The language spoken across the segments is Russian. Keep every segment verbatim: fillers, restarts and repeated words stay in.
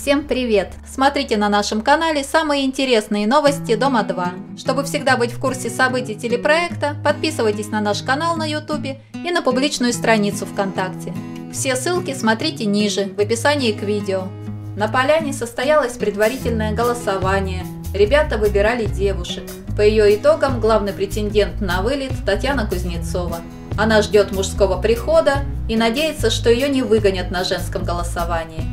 Всем привет! Смотрите на нашем канале самые интересные новости Дома два. Чтобы всегда быть в курсе событий телепроекта, подписывайтесь на наш канал на ютубе и на публичную страницу ВКонтакте. Все ссылки смотрите ниже, в описании к видео. На поляне состоялось предварительное голосование. Ребята выбирали девушек. По ее итогам главный претендент на вылет Татьяна Кузнецова. Она ждет мужского прихода и надеется, что ее не выгонят на женском голосовании.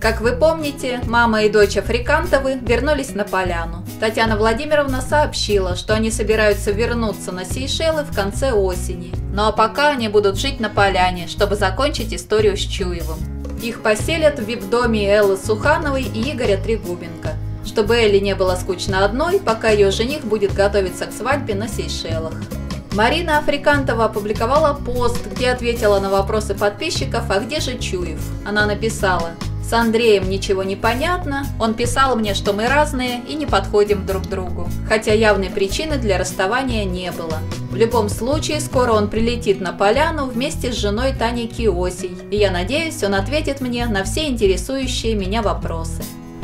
Как вы помните, мама и дочь Африкантовы вернулись на поляну. Татьяна Владимировна сообщила, что они собираются вернуться на Сейшелы в конце осени. Ну а пока они будут жить на поляне, чтобы закончить историю с Чуевым. Их поселят в вип-доме Эллы Сухановой и Игоря Трегубенко, чтобы Элле не было скучно одной, пока ее жених будет готовиться к свадьбе на Сейшелах. Марина Африкантова опубликовала пост, где ответила на вопросы подписчиков «А где же Чуев?». Она написала: «С Андреем ничего не понятно, он писал мне, что мы разные и не подходим друг другу, хотя явной причины для расставания не было. В любом случае, скоро он прилетит на поляну вместе с женой Таней Киосей, и я надеюсь, он ответит мне на все интересующие меня вопросы».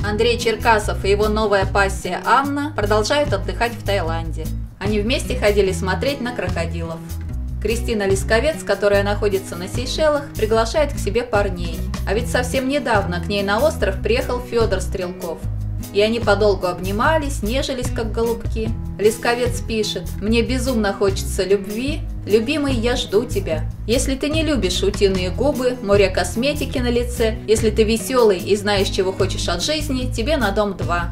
Андрей Черкасов и его новая пассия Анна продолжают отдыхать в Таиланде. Они вместе ходили смотреть на крокодилов. Кристина Лясковец, которая находится на Сейшелах, приглашает к себе парней. А ведь совсем недавно к ней на остров приехал Фёдор Стрелков. И они подолгу обнимались, нежились как голубки. Лясковец пишет: «Мне безумно хочется любви. Любимый, я жду тебя. Если ты не любишь утиные губы, море косметики на лице, если ты веселый и знаешь, чего хочешь от жизни, тебе на Дом два».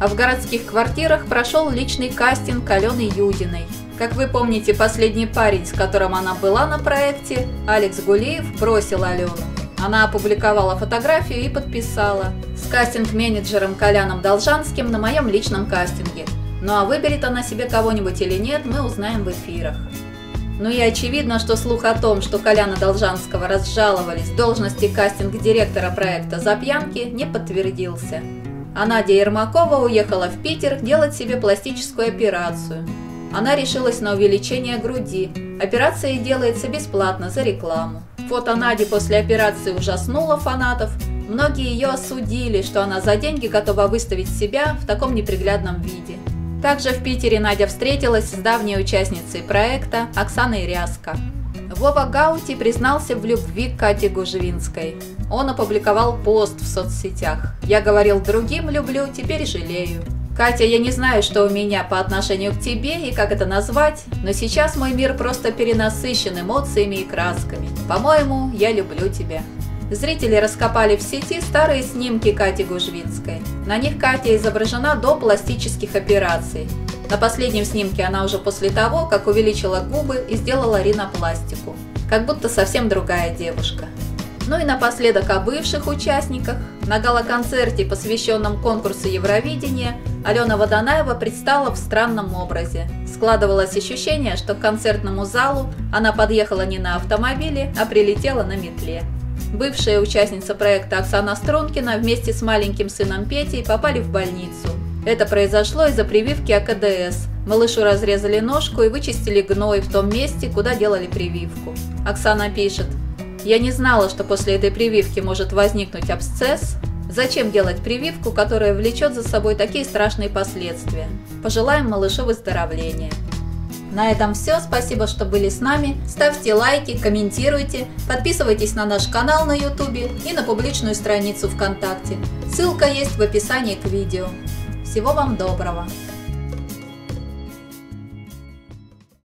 А в городских квартирах прошел личный кастинг Алёны Юдиной. Как вы помните, последний парень, с которым она была на проекте, Алекс Гулиев, бросил Алёну. Она опубликовала фотографию и подписала: «С кастинг-менеджером Коляном Должанским на моем личном кастинге. Ну а выберет она себе кого-нибудь или нет, мы узнаем в эфирах». Ну и очевидно, что слух о том, что Коляна Должанского разжаловались в должности кастинг-директора проекта за пьянки, не подтвердился. А Надя Ермакова уехала в Питер делать себе пластическую операцию. Она решилась на увеличение груди. Операция делается бесплатно за рекламу. Фото Нади после операции ужаснуло фанатов. Многие ее осудили, что она за деньги готова выставить себя в таком неприглядном виде. Также в Питере Надя встретилась с давней участницей проекта Оксаной Ряска. Вова Гаути признался в любви к Кате Гужевинской. Он опубликовал пост в соцсетях: «Я говорил другим люблю, теперь жалею. Катя, я не знаю, что у меня по отношению к тебе и как это назвать, но сейчас мой мир просто перенасыщен эмоциями и красками. По-моему, я люблю тебя». Зрители раскопали в сети старые снимки Кати Гужевинской. На них Катя изображена до пластических операций. На последнем снимке она уже после того, как увеличила губы и сделала ринопластику. Как будто совсем другая девушка. Ну и напоследок о бывших участниках. На гала-концерте, посвященном конкурсу Евровидения, Алёна Водонаева предстала в странном образе. Складывалось ощущение, что к концертному залу она подъехала не на автомобиле, а прилетела на метле. Бывшая участница проекта Оксана Стрункина вместе с маленьким сыном Петей попали в больницу. Это произошло из-за прививки а ка дэ эс. Малышу разрезали ножку и вычистили гной в том месте, куда делали прививку. Оксана пишет: «Я не знала, что после этой прививки может возникнуть абсцесс. Зачем делать прививку, которая влечет за собой такие страшные последствия? Пожелаем малышу выздоровления». На этом все. Спасибо, что были с нами. Ставьте лайки, комментируйте, подписывайтесь на наш канал на ютубе и на публичную страницу ВКонтакте. Ссылка есть в описании к видео. Всего вам доброго!